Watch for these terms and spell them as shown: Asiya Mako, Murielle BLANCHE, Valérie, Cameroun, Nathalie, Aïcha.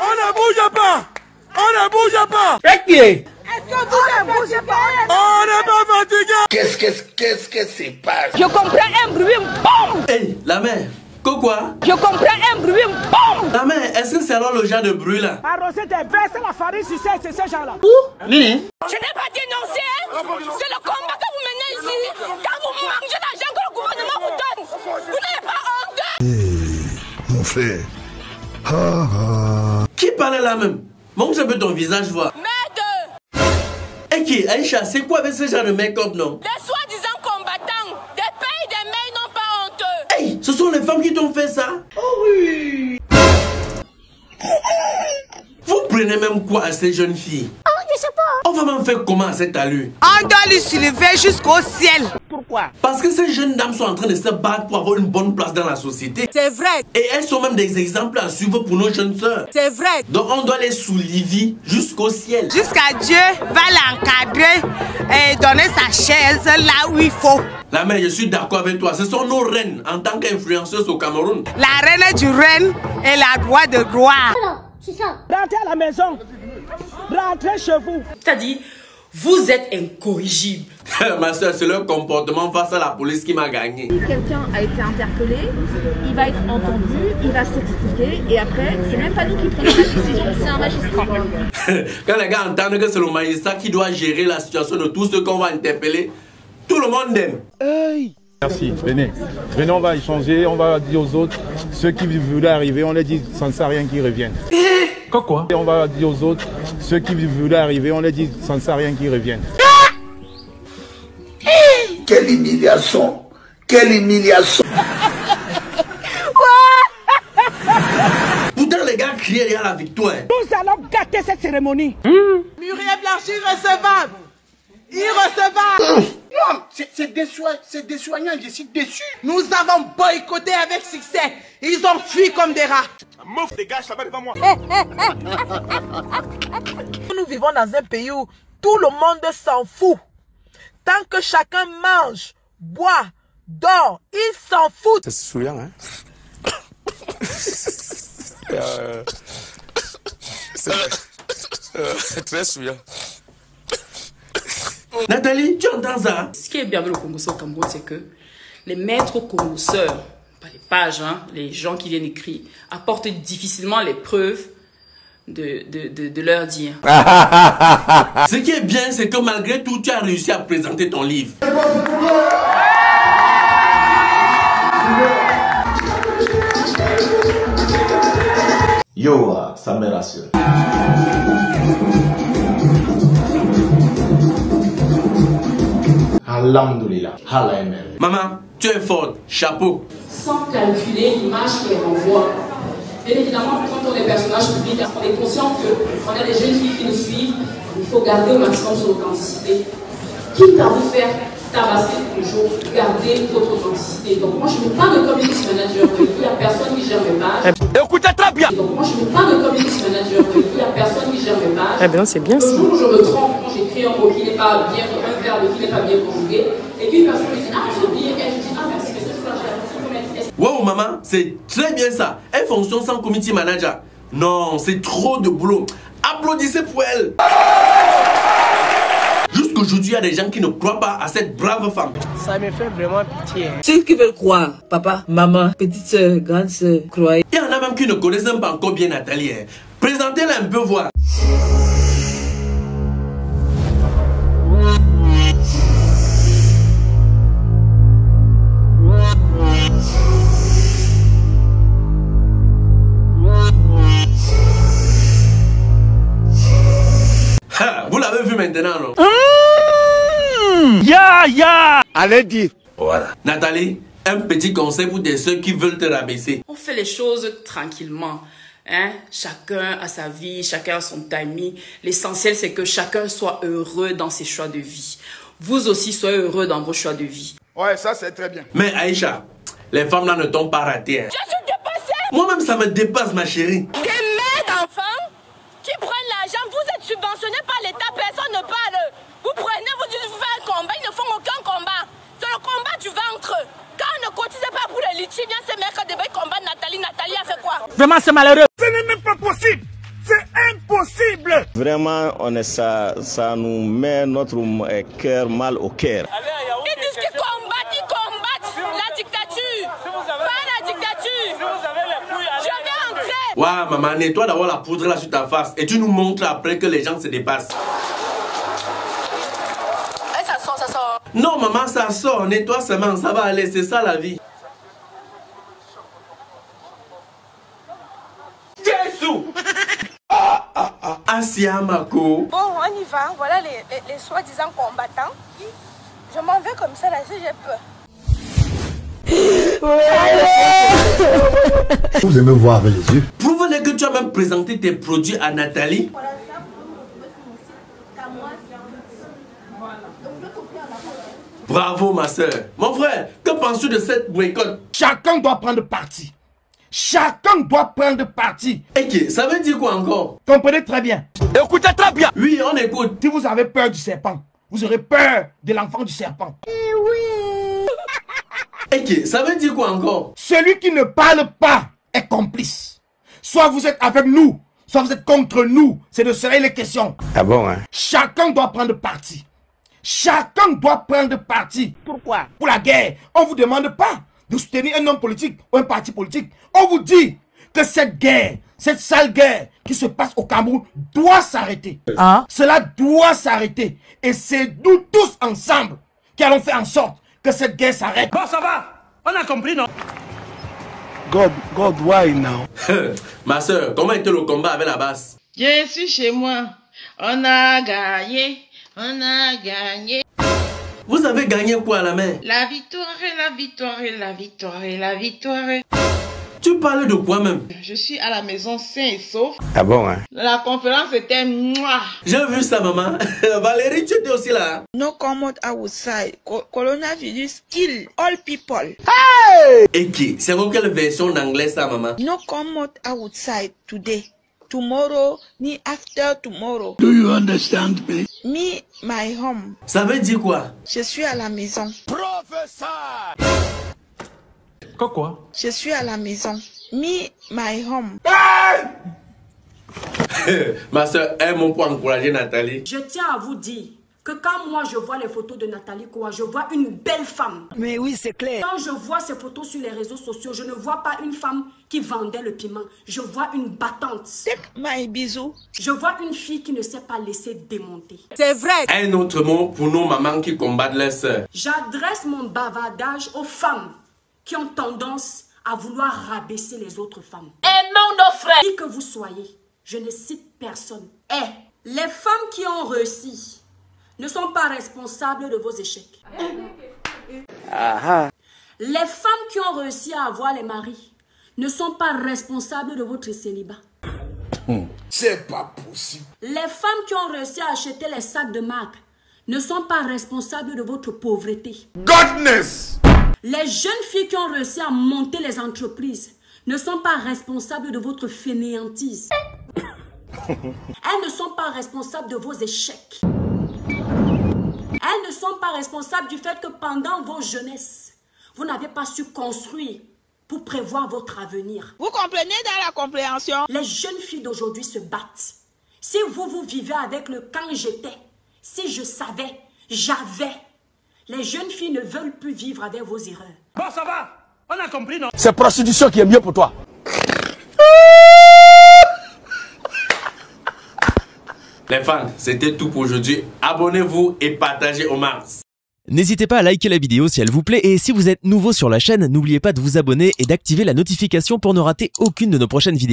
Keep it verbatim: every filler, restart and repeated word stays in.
On ne bouge pas. On ne bouge pas. C'est qui? Est-ce que vous ne bougez pas? On n'est pas fatigué. Qu'est-ce qu'est-ce qu'est-ce que c'est pas? Je comprends un bruit, boum. Hey, la mère. Quoi? Je comprends un bruit, boum. La mère, est-ce que c'est alors le genre de bruit là? Arroser des verres, c'est la farine sur c'est ce genre là. Où? Lili. Je n'ai pas dénoncé, hein? C'est le combat que vous menez ici. Quand vous mangez l'argent que le gouvernement vous donne, vous n'avez pas honte? Hey, mon frère. Ah, ah. Qui parlait là même? Montre un peu ton visage, vois. Merde. Et qui? Aïcha, c'est quoi avec ce genre de make-up, non? Des soi-disant combattants, des pays des mères n'ont pas honte. Hey, ce sont les femmes qui t'ont fait ça? Oh oui. Vous prenez même quoi à ces jeunes filles? Oh, je sais pas. On va même faire comment à cette allure? On doit lui soulever jusqu'au ciel. Pourquoi? Parce que ces jeunes dames sont en train de se battre pour avoir une bonne place dans la société. C'est vrai. Et elles sont même des exemples à suivre pour nos jeunes soeurs. C'est vrai. Donc on doit les soulever jusqu'au ciel. Jusqu'à Dieu va l'encadrer et donner sa chaise là où il faut. La mère, je suis d'accord avec toi. Ce sont nos reines en tant qu'influenceuses au Cameroun. La reine du reine et la roi de gloire. Alors, c'est ça. Rentrez à la maison. Rentrez chez vous. C'est-à-dire, vous êtes incorrigible. Ma soeur, c'est leur comportement face à la police qui m'a gagné. Si quelqu'un a été interpellé, il va être entendu, il va s'expliquer et après, c'est même pas nous qui prenons la décision, c'est un magistrat. Quand les gars entendent que c'est le magistrat qui doit gérer la situation de tous ceux qu'on va interpeller, tout le monde aime. Hey. Merci, venez. Venez, on va échanger, on va dire aux autres, ceux qui voulaient arriver, on les dit sans ça rien qu'ils reviennent. Quoi quoi? Et on va dire aux autres, ceux qui voulaient arriver, on les dit sans ça rien qu'ils reviennent. Ah hey. Quelle humiliation! Quelle humiliation! Pourtant les gars criaient derrière la victoire. Nous allons gâter cette cérémonie. Mmh. Muriel Blanchie recevable. Irrecevable. Mmh. Non, c'est des soignants, je suis déçu. Nous avons boycotté avec succès. Ils ont fui comme des rats. Meuf, dégage, ça va devant moi. Nous vivons dans un pays où tout le monde s'en fout. Tant que chacun mange, boit, dort, ils s'en foutent. Ça se souvient, hein? euh... C'est vrai. Euh, très souvient. Nathalie, tu entends ça? Ce qui est bien avec le Congo au Cameroun, c'est que les maîtres congosseurs, pas les pages, hein, les gens qui viennent écrire, apportent difficilement les preuves de, de, de, de leur dire. Ce qui est bien, c'est que malgré tout, tu as réussi à présenter ton livre. Yo, ça me rassure. Alhamdoulilah. Maman, tu es forte, chapeau. Sans calculer l'image qu'elle renvoie. Bien évidemment, quand on est personnage public, on est conscient que quand il y a des jeunes filles qui nous suivent, il faut garder au maximum son authenticité. Quitte à vous faire tabasser toujours, garder votre authenticité. Donc moi je ne parle de community manager, que la personne qui gère mes pages. Écoutez très bien. Donc moi je ne parle de community manager, que la personne qui gère mes pages. Ah ben c'est bien ça. Le jour où je me trompe, quand j'écris un mot qui n'est pas bien, un verbe qui n'est pas bien conjugué, et qu'une personne me dit ah j'ai oublié, et je dis ah merci, mais cette fois j'ai appris comment. Wow maman, c'est très bien ça. Elle fonctionne sans community manager. Non, c'est trop de boulot. Applaudissez pour elle. Jusqu'aujourd'hui, il y a des gens qui ne croient pas à cette brave femme. Ça me fait vraiment pitié. Ceux qui veulent croire, papa, maman, petite soeur, grande soeur, croyez. Il y en a même qui ne connaissent même pas encore bien Nathalie. Présentez-la un peu voir. Ha, vous l'avez vu maintenant, non? Ya, yeah, ya yeah. Allez, dis. Voilà. Nathalie, un petit conseil pour des ceux qui veulent te rabaisser. On fait les choses tranquillement. Hein? Chacun a sa vie, chacun a son timing. L'essentiel, c'est que chacun soit heureux dans ses choix de vie. Vous aussi, soyez heureux dans vos choix de vie. Ouais, ça, c'est très bien. Mais Aïcha, les femmes là ne t'ont pas raté. Hein? Je suis dépassée. Moi-même, ça me dépasse, ma chérie. Des mères d'enfants qui prennent l'argent, vous êtes subventionnés par l'État, personne ne parle. Vous prenez, vous dites, vous faites un combat, ils ne font aucun combat. C'est le combat du ventre. Quand on ne cotisait pas pour les litiges, bien ces mecs qui devaient combattre Nathalie, Nathalie a fait quoi? Vraiment, c'est malheureux. Ce n'est même pas possible. plaît. Vraiment, on est, ça, ça nous met notre cœur mal au cœur. Ils disent qu'ils combattent, ils combattent la dictature. Pas la dictature. Je vais entrer. Waouh, maman, nettoie d'abord la poudre là sur ta face et tu nous montres après que les gens se dépassent. Et ça sort, ça sort. Non, maman, ça sort. Nettoie seulement, ça va aller. C'est ça la vie. Asiya Mako. Bon, on y va. Voilà les, les, les soi-disant combattants. Je m'en vais comme ça, là, si j'ai peur. Vous aimez voir avec les yeux. Prouve-les que tu as même présenté tes produits à Nathalie. Bravo, ma soeur. Mon frère, que penses-tu de cette boycott? Chacun doit prendre parti. Chacun doit prendre parti. Ok, ça veut dire quoi encore? Comprenez très bien. Écoutez très bien. Oui, on écoute. Si vous avez peur du serpent, vous aurez peur de l'enfant du serpent. Eh oui. Ok, ça veut dire quoi encore? Celui qui ne parle pas est complice. Soit vous êtes avec nous, soit vous êtes contre nous. C'est de cela les questions. Ah bon, hein? Chacun doit prendre parti. Chacun doit prendre parti. Pourquoi? Pour la guerre. On ne vous demande pas de soutenir un homme politique ou un parti politique. On vous dit que cette guerre, cette sale guerre qui se passe au Cameroun doit s'arrêter. Hein? Cela doit s'arrêter. Et c'est nous tous ensemble qui allons faire en sorte que cette guerre s'arrête. Bon, ça va. On a compris, non? God, God, why now? Ma soeur, comment était le combat avec la basse? Je suis chez moi. On a gagné. On a gagné. Vous avez gagné quoi à la main? La victoire, la victoire, la victoire, la victoire. Tu parles de quoi même? Je suis à la maison sain et sauf. Ah bon, hein? La conférence était moi. J'ai vu ça, maman. Valérie, tu étais aussi là. No comment outside. Coronavirus kill all people. Hey! Et qui? C'est quoi quelle version d'anglais ça, maman? No comment outside today. Tomorrow, ni after tomorrow. Do you understand me? Me, my home. Ça veut dire quoi? Je suis à la maison. Professeur! Quoi quoi? Je suis à la maison. Me, my home. Ma soeur, un mot pour encourager Nathalie. Je tiens à vous dire que quand moi je vois les photos de Nathalie Koua, je vois une belle femme. Mais oui, c'est clair. Quand je vois ces photos sur les réseaux sociaux, je ne vois pas une femme qui vendait le piment. Je vois une battante. Take my bisou. Je vois une fille qui ne s'est pas laissée démonter. C'est vrai. Un autre mot pour nos mamans qui combattent les sœurs. J'adresse mon bavardage aux femmes qui ont tendance à vouloir rabaisser les autres femmes. Aimons nos frères. Qui que vous soyez, je ne cite personne. Eh, les femmes qui ont réussi ne sont pas responsables de vos échecs. Aha. Les femmes qui ont réussi à avoir les maris ne sont pas responsables de votre célibat. C'est pas possible. Les femmes qui ont réussi à acheter les sacs de marque ne sont pas responsables de votre pauvreté. Godness. Les jeunes filles qui ont réussi à monter les entreprises ne sont pas responsables de votre fainéantise. Elles ne sont pas responsables de vos échecs. Elles ne sont pas responsables du fait que pendant vos jeunesses, vous n'avez pas su construire pour prévoir votre avenir. Vous comprenez dans la compréhension? Les jeunes filles d'aujourd'hui se battent. Si vous, vous vivez avec le « quand j'étais », si je savais, j'avais. Les jeunes filles ne veulent plus vivre avec vos erreurs. Bon, ça va. On a compris, non? C'est prostitution qui est mieux pour toi. Les fans, c'était tout pour aujourd'hui. Abonnez-vous et partagez au max. N'hésitez pas à liker la vidéo si elle vous plaît et si vous êtes nouveau sur la chaîne, n'oubliez pas de vous abonner et d'activer la notification pour ne rater aucune de nos prochaines vidéos.